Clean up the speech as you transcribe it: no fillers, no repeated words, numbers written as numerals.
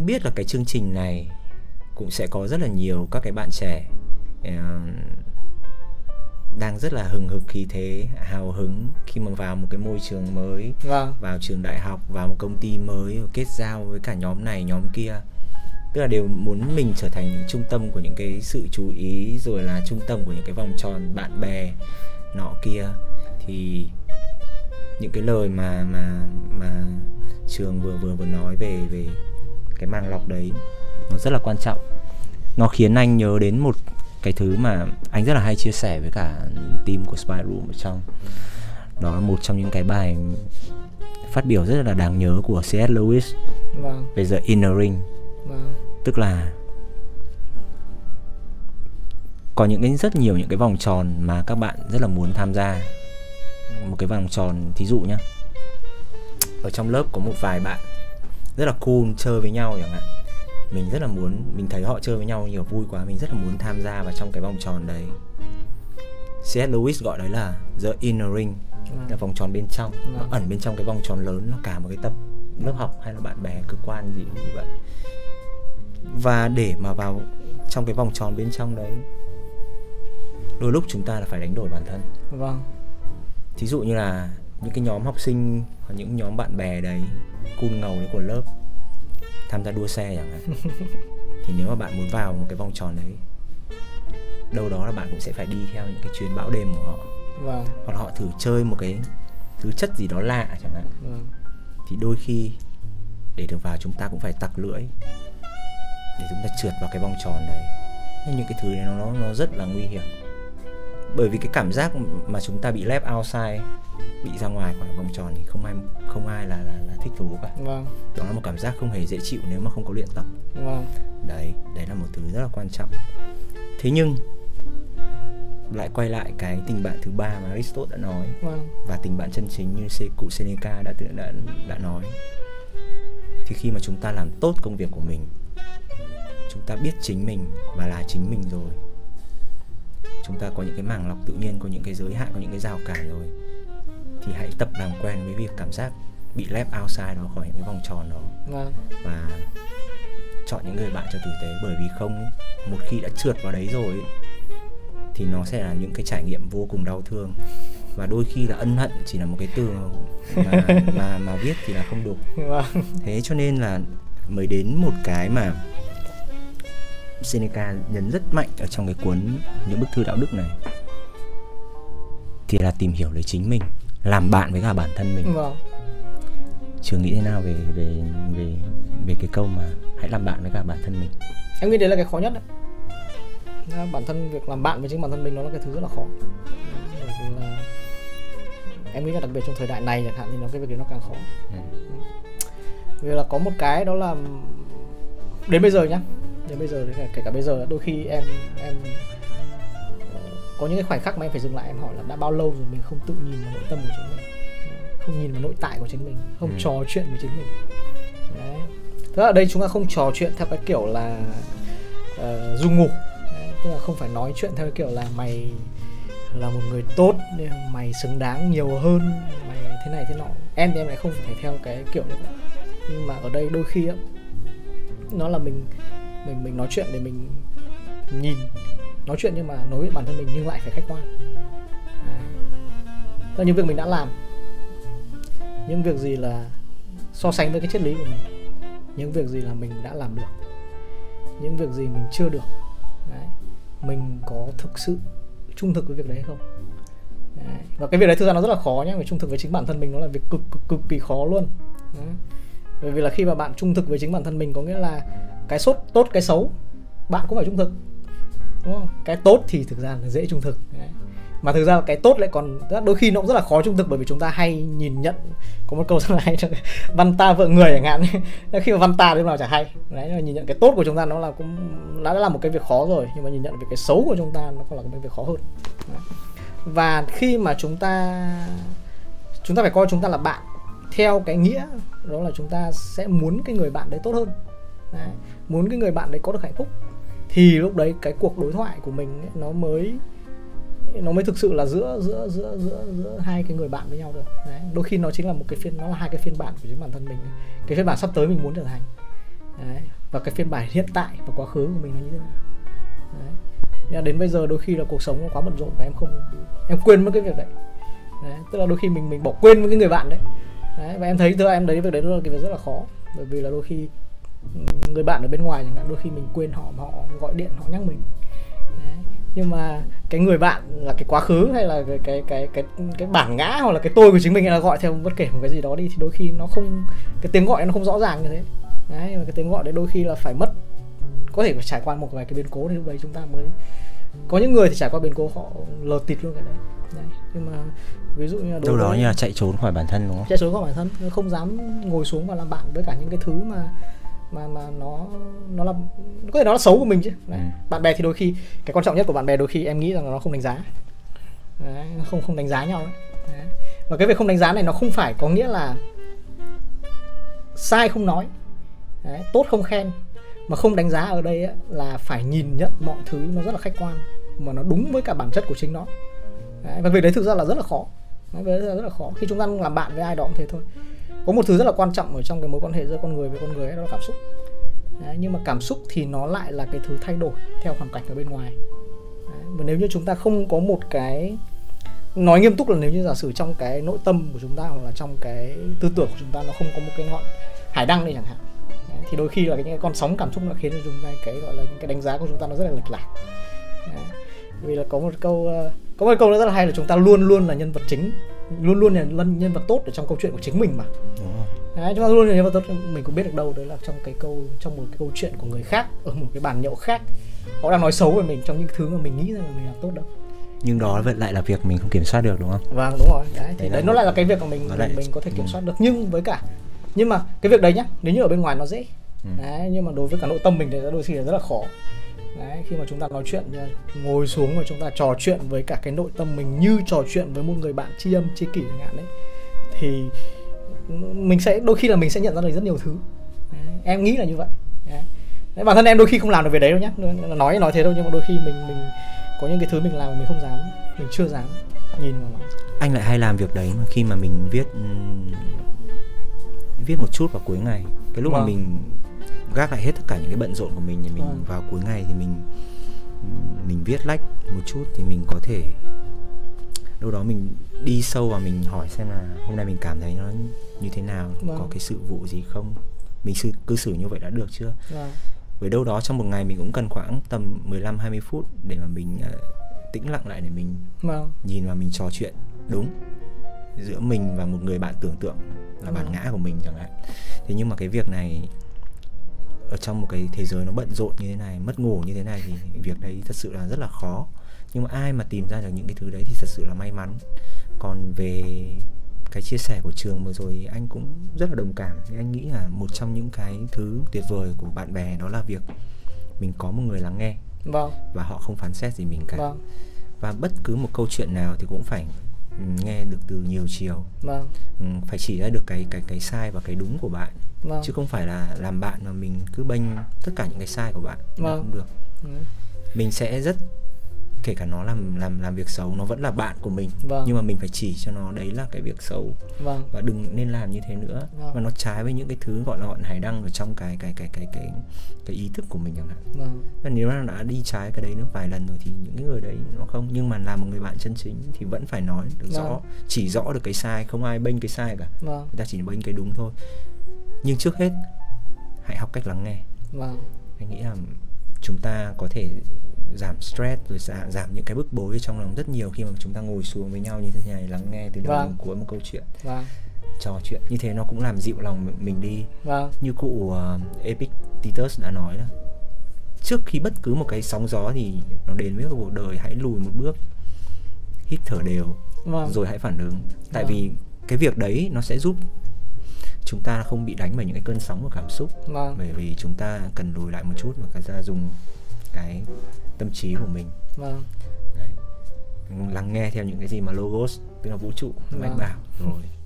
Anh biết là cái chương trình này cũng sẽ có rất là nhiều các cái bạn trẻ đang rất là hừng hực khí thế, hào hứng khi mà vào một cái môi trường mới, vào trường đại học, vào một công ty mới, kết giao với cả nhóm này nhóm kia. Tức là đều muốn mình trở thành những trung tâm của những cái sự chú ý, rồi là trung tâm của những cái vòng tròn bạn bè nọ kia. Thì những cái lời mà Trường vừa nói về cái màng lọc đấy, nó rất là quan trọng. Nó khiến anh nhớ đến một cái thứ mà anh rất là hay chia sẻ với cả team của Spyro ở trong. Đó là một trong những cái bài phát biểu rất là đáng nhớ của C. S. Lewis về The Inner Ring. Tức là có những cái rất nhiều những cái vòng tròn mà các bạn rất là muốn tham gia. Một cái vòng tròn, thí dụ nhá, ở trong lớp có một vài bạn rất là cool chơi với nhau chẳng hạn. Mình rất là muốn, mình thấy họ chơi với nhau nhiều vui quá, mình rất là muốn tham gia vào trong cái vòng tròn đấy. C.S. Lewis gọi đấy là The Inner Ring, là vòng tròn bên trong. Nó ẩn bên trong cái vòng tròn lớn, nó cả một cái tập lớp học hay là bạn bè, cơ quan gì như vậy. Và để mà vào trong cái vòng tròn bên trong đấy, đôi lúc chúng ta là phải đánh đổi bản thân. Thí dụ như là những cái nhóm học sinh hoặc những nhóm bạn bè đấy, cool ngầu đấy của lớp, tham gia đua xe chẳng hạn. Thì nếu mà bạn muốn vào một cái vòng tròn đấy, đâu đó là bạn cũng sẽ phải đi theo những cái chuyến bão đêm của họ. Hoặc là họ thử chơi một cái thứ chất gì đó lạ chẳng hạn. Thì đôi khi để được vào chúng ta cũng phải tặc lưỡi để chúng ta trượt vào cái vòng tròn đấy. Nhưng những cái thứ này nó rất là nguy hiểm. Bởi vì cái cảm giác mà chúng ta bị left outside, bị ra ngoài khỏi vòng tròn thì không ai là thích thú cả. Đó là một cảm giác không hề dễ chịu nếu mà không có luyện tập. Đấy là một thứ rất là quan trọng. Thế nhưng lại quay lại cái tình bạn thứ ba mà Aristotle đã nói, và tình bạn chân chính như cụ Seneca đã nói. Thì khi mà chúng ta làm tốt công việc của mình, chúng ta biết chính mình và là chính mình rồi, chúng ta có những cái màng lọc tự nhiên, có những cái giới hạn, có những cái rào cản rồi, thì hãy tập làm quen với việc cảm giác bị left outside đó, khỏi những cái vòng tròn đó. Và chọn những người bạn cho tử tế. Bởi vì không, một khi đã trượt vào đấy rồi thì nó sẽ là những cái trải nghiệm vô cùng đau thương. Và đôi khi là ân hận chỉ là một cái từ mà viết thì là không đủ. Thế cho nên là mới đến một cái mà Seneca nhấn rất mạnh ở trong cái cuốn Những bức thư đạo đức này, thì là tìm hiểu lấy chính mình, làm bạn với cả bản thân mình. Trường nghĩ thế nào về cái câu mà hãy làm bạn với cả bản thân mình? Em nghĩ đấy là cái khó nhất đấy. Bản thân, việc làm bạn với chính bản thân mình nó là cái thứ rất là khó. Em nghĩ là đặc biệt trong thời đại này chẳng hạn thì cái việc đấy nó càng khó. Vì là có một cái đó là đến bây giờ nhá, đến bây giờ, kể cả bây giờ, đôi khi em có những cái khoảnh khắc mà em phải dừng lại, em hỏi là đã bao lâu rồi mình không tự nhìn vào nội tâm của chính mình, không nhìn vào nội tại của chính mình, không trò chuyện với chính mình. Đấy. Thế ở đây chúng ta không trò chuyện theo cái kiểu là du ngủ. Đấy. Tức là không phải nói chuyện theo cái kiểu là mày là một người tốt, mày xứng đáng nhiều hơn, mày thế này thế nọ. Em thì em lại không phải theo cái kiểu đấy. Nhưng mà ở đây đôi khi á, nó là mình nói chuyện để mình nhìn, nói chuyện nhưng mà nói với bản thân mình, nhưng lại phải khách quan. Tức là những việc mình đã làm, những việc gì là so sánh với cái triết lý của mình, những việc gì là mình đã làm được, những việc gì mình chưa được. Đấy. Mình có thực sự trung thực với việc đấy hay không? Đấy. Và cái việc đấy thực ra nó rất là khó nhé. Vì trung thực với chính bản thân mình nó là việc cực kỳ khó luôn. Đấy. Bởi vì là khi mà bạn trung thực với chính bản thân mình, có nghĩa là cái tốt cái xấu bạn cũng phải trung thực, đúng không? Cái tốt thì thực ra là dễ trung thực. Đấy. Mà thực ra cái tốt lại còn đôi khi nó cũng rất là khó trung thực, bởi vì chúng ta hay nhìn nhận. Có một câu rất là hay, văn ta vợ người chẳng hạn. Khi mà văn ta đến nào chả hay. Đấy, nhưng mà nhìn nhận cái tốt của chúng ta nó là cũng đã là một cái việc khó rồi, nhưng mà nhìn nhận về cái xấu của chúng ta nó còn là một cái việc khó hơn. Đấy. Và khi mà chúng ta phải coi chúng ta là bạn theo cái nghĩa đó là chúng ta sẽ muốn cái người bạn đấy tốt hơn. Đấy. Muốn cái người bạn đấy có được hạnh phúc, thì lúc đấy cái cuộc đối thoại của mình ấy, nó mới thực sự là giữa hai cái người bạn với nhau được. Đấy. Đôi khi nó chính là hai cái phiên bản của chính bản thân mình, cái phiên bản sắp tới mình muốn trở thành. Đấy. Và cái phiên bản hiện tại và quá khứ của mình là như thế nào. Đấy. Nhưng mà đến bây giờ đôi khi là cuộc sống nó quá bận rộn và em quên mất cái việc đấy. Đấy. Tức là đôi khi mình bỏ quên với cái người bạn đấy. Đấy. Và em thấy thưa em đấy, việc đấy là cái việc rất là khó, bởi vì là đôi khi người bạn ở bên ngoài chẳng hạn, đôi khi mình quên họ mà họ gọi điện họ nhắc mình. Đấy. Nhưng mà cái người bạn là cái quá khứ hay là cái bản ngã hoặc là cái tôi của chính mình, là gọi theo bất kể một cái gì đó đi, thì đôi khi nó không, cái tiếng gọi nó không rõ ràng như thế. Đấy, và cái tiếng gọi đấy đôi khi là phải mất, có thể phải trải qua một vài cái biến cố thì lúc đấy chúng ta mới, có những người thì trải qua biến cố họ lờ tịt luôn cái đấy. Đấy. Nhưng mà ví dụ như là đâu đó như là chạy trốn khỏi bản thân, đúng không? Chạy trốn khỏi bản thân, không dám ngồi xuống và làm bạn với cả những cái thứ mà nó là, có thể nó là xấu của mình chứ. Đấy. Ừ. Bạn bè thì đôi khi cái quan trọng nhất của bạn bè đôi khi em nghĩ rằng là nó không đánh giá. Đấy, nó không đánh giá nhau. Đấy. Và cái việc không đánh giá này nó không phải có nghĩa là sai không nói, đấy, tốt không khen, mà không đánh giá ở đây ấy, là phải nhìn nhận mọi thứ nó rất là khách quan mà nó đúng với cả bản chất của chính nó. Đấy, và việc đấy thực ra là rất là khó. Đấy, việc đấy là rất là khó. Khi chúng ta làm bạn với ai đó cũng thế thôi. Có một thứ rất là quan trọng ở trong cái mối quan hệ giữa con người với con người ấy, đó là cảm xúc. Đấy, nhưng mà cảm xúc thì nó lại là cái thứ thay đổi theo hoàn cảnh ở bên ngoài. Đấy, và nếu như chúng ta không có một cái, nói nghiêm túc là nếu như giả sử trong cái nội tâm của chúng ta hoặc là trong cái tư tưởng của chúng ta nó không có một cái ngọn hải đăng này chẳng hạn, đấy, thì đôi khi là những con sóng cảm xúc nó khiến cho chúng ta cái gọi là những cái đánh giá của chúng ta nó rất là lệch lạc. Vì là có một câu rất là hay là chúng ta luôn luôn là nhân vật chính, luôn luôn là nhân vật tốt ở trong câu chuyện của chính mình mà. Đấy, chúng ta luôn là nhân vật tốt, mình cũng biết được đâu đấy là trong cái một cái câu chuyện của người khác, ở một cái bàn nhậu khác, họ đang nói xấu về mình trong những thứ mà mình nghĩ rằng là mình làm tốt đâu. Nhưng đó vẫn lại là việc mình không kiểm soát được, đúng không? Vâng, đúng rồi. Đấy, thì đấy nó lại là cái việc mà mình có thể kiểm soát được, nhưng mà cái việc đấy nhá, nếu như ở bên ngoài nó dễ, đấy, nhưng mà đối với cả nội tâm mình thì đôi khi là rất là khó. Đấy, khi mà chúng ta nói chuyện, ngồi xuống và chúng ta trò chuyện với cả cái nội tâm mình như trò chuyện với một người bạn tri âm tri kỷ chẳng hạn đấy, thì mình sẽ đôi khi là mình sẽ nhận ra được rất nhiều thứ. Đấy, em nghĩ là như vậy. Đấy, bản thân em đôi khi không làm được về đấy đâu nhá, nói thế đâu, nhưng mà đôi khi mình có những cái thứ mình làm mà mình không dám, mình chưa dám nhìn vào nó. Anh lại hay làm việc đấy mà khi mà mình viết một chút vào cuối ngày, cái lúc mà mình gác lại hết tất cả những cái bận rộn của mình thì mình vào cuối ngày thì mình viết lách một chút, thì mình có thể đâu đó mình đi sâu và mình hỏi xem là hôm nay mình cảm thấy nó như thế nào, có cái sự vụ gì không, mình cư xử như vậy đã được chưa. Với đâu đó trong một ngày mình cũng cần khoảng tầm 15-20 phút để mà mình tĩnh lặng lại, để mình nhìn và mình trò chuyện đúng giữa mình và một người bạn tưởng tượng là bản ngã của mình chẳng hạn. Thế nhưng mà cái việc này ở trong một cái thế giới nó bận rộn như thế này, mất ngủ như thế này, thì việc đấy thật sự là rất là khó. Nhưng mà ai mà tìm ra được những cái thứ đấy thì thật sự là may mắn. Còn về cái chia sẻ của Trường vừa rồi, anh cũng rất là đồng cảm. Anh nghĩ là một trong những cái thứ tuyệt vời của bạn bè đó là việc mình có một người lắng nghe, và họ không phán xét gì mình cả. Và bất cứ một câu chuyện nào thì cũng phải nghe được từ nhiều chiều, phải chỉ ra được cái sai và cái đúng của bạn, chứ không phải là làm bạn mà mình cứ bênh tất cả những cái sai của bạn, không được. Mình sẽ rất, kể cả nó làm việc xấu, nó vẫn là bạn của mình, nhưng mà mình phải chỉ cho nó đấy là cái việc xấu, và đừng nên làm như thế nữa, và nó trái với những cái thứ gọi là ngọn hải đăng ở trong cái ý thức của mình chẳng hạn. Nếu nó đã đi trái cái đấy nó vài lần rồi thì những cái người đấy nó không, nhưng mà làm một người bạn chân chính thì vẫn phải nói được rõ, chỉ rõ được cái sai, không ai bênh cái sai cả, người ta chỉ bênh cái đúng thôi. Nhưng trước hết hãy học cách lắng nghe. Anh nghĩ là chúng ta có thể giảm stress rồi giảm những cái bức bối trong lòng rất nhiều khi mà chúng ta ngồi xuống với nhau như thế này, lắng nghe từ đầu đến cuối một câu chuyện, trò chuyện như thế nó cũng làm dịu lòng mình đi. Như cụ Epictetus đã nói đó, trước khi bất cứ một cái sóng gió thì nó đến với cuộc đời, hãy lùi một bước, hít thở đều, rồi hãy phản ứng. Tại vì cái việc đấy nó sẽ giúp chúng ta không bị đánh bởi những cái cơn sóng của cảm xúc, bởi vì chúng ta cần lùi lại một chút và chúng ta dùng cái tâm trí của mình đấy, lắng nghe theo những cái gì mà logos, tức là vũ trụ mách bảo rồi